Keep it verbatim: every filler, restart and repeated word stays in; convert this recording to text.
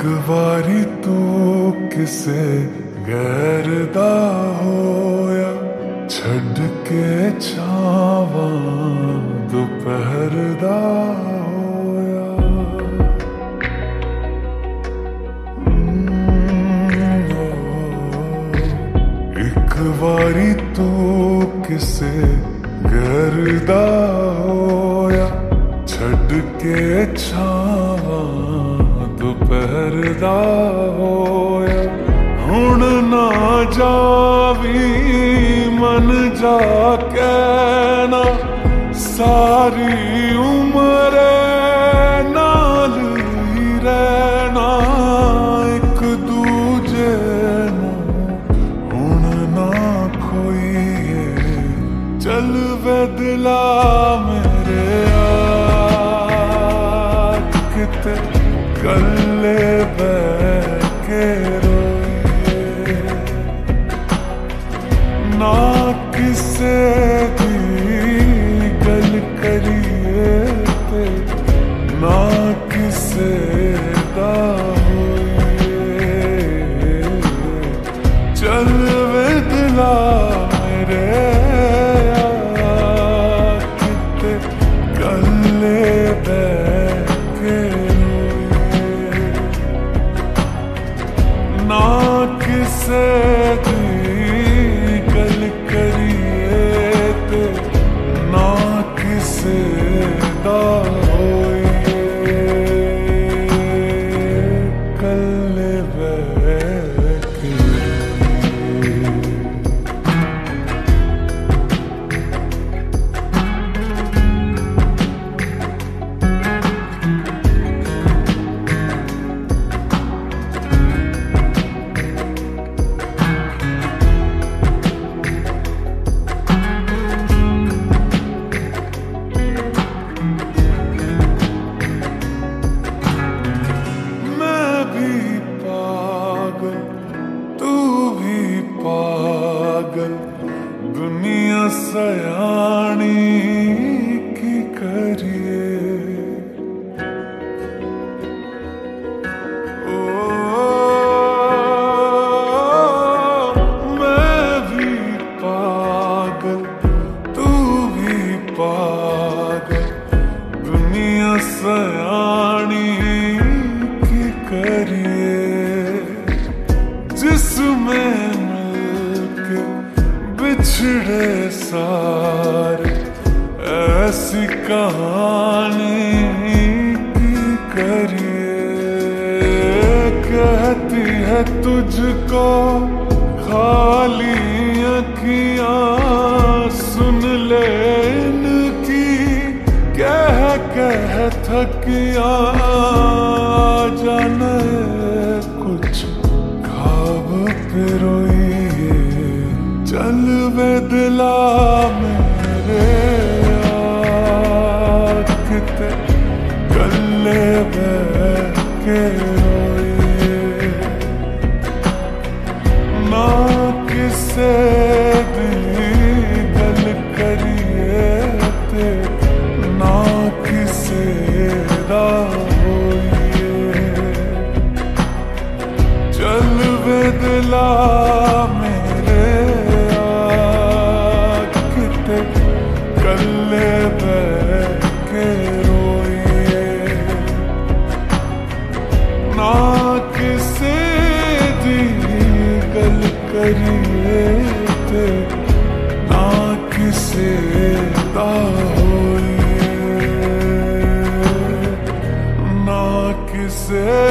एक बारी तू किसे गैरदा होया छड़ के छावा दोपहर दा होया। एक बारी तू किसे गैरदा होया छड़ के छावा दोपहर दा होया। हुण ना जावी मन जा कहना सारी उम्र नाल ही रहना। एक दूजे हुण ना खोईए चल वे दिला मेरे यार किते गल्ले बैठ के रोईए ना किसे दी गल करिए ते ना किसे दा होए। चल वे दिला मेरे यार किते गल्ले बैठ के रोईए ना किसे दुनिया सयानी की करिए ओ, मैं भी पागल तू भी पागल दुनिया सयानी की करिए। जिसमें बिछड़े सारे ऐसी कहानी की करिए। कहती है तुझको खाली अखियाँ सुन ले इनकी कह कह थकिया। जाने कुछ खाब पिरोई चल वे दिला मेरे यार किते गल्ले बैठ के रोईए ना किसे दी गल करिए ते ना किसे दा होईए। चल वे दिला करिए ना किसे दा होईए ना किसे